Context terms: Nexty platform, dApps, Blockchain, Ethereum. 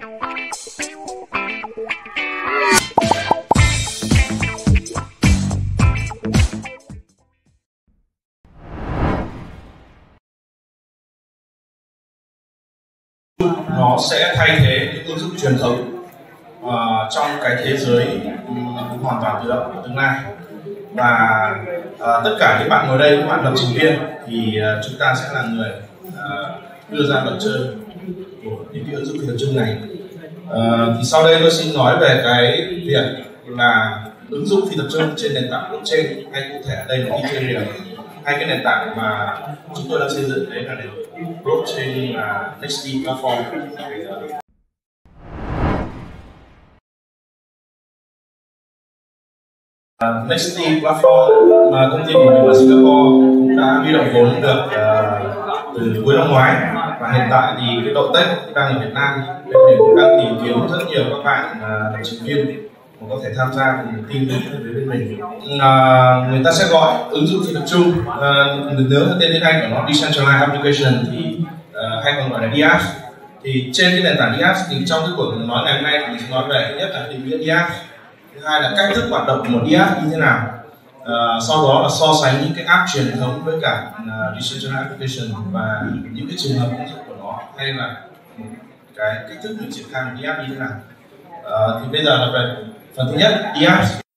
Nó sẽ thay thế những ứng dụng truyền thống trong cái thế giới hoàn toàn tự động của tương lai. Và tất cả những bạn ngồi đây, các bạn lập trình viên thì chúng ta sẽ là người đưa ra luật chơi của những cái ứng dụng đặc trưng này. Thì sau đây tôi xin nói về cái việc là ứng dụng phi tập trung trên nền tảng blockchain, hay cụ thể ở đây là Ethereum, hay cái nền tảng mà chúng tôi đang xây dựng đấy là nền blockchain là Nexty platform. Nexty platform mà công ty của mình ở Singapore cũng đã huy động vốn được từ cuối năm ngoái, và hiện tại thì cái đội tech cũng đang ở Việt Nam, nên mình cũng đang tìm kiếm rất nhiều các bạn lập trình viên mà có thể tham gia cùng team với bên mình. Người ta sẽ gọi ứng dụng phi tập trung, nếu tên tiếng Anh của nó decentralized application thì hay còn gọi là dApps. Thì trên cái nền tảng dApps thì trong cái buổi nói ngày hôm nay thì mình sẽ nói về thứ nhất là định nghĩa dApps, thứ hai là cách thức hoạt động của một dApp như thế nào, sau đó là so sánh những cái app truyền thống với cả decentralized application và những cái trường hợp ứng dụng của nó, hay là cái cách thức mình triển khai một dApp như thế nào. Thì bây giờ là về phần thứ nhất, dApps.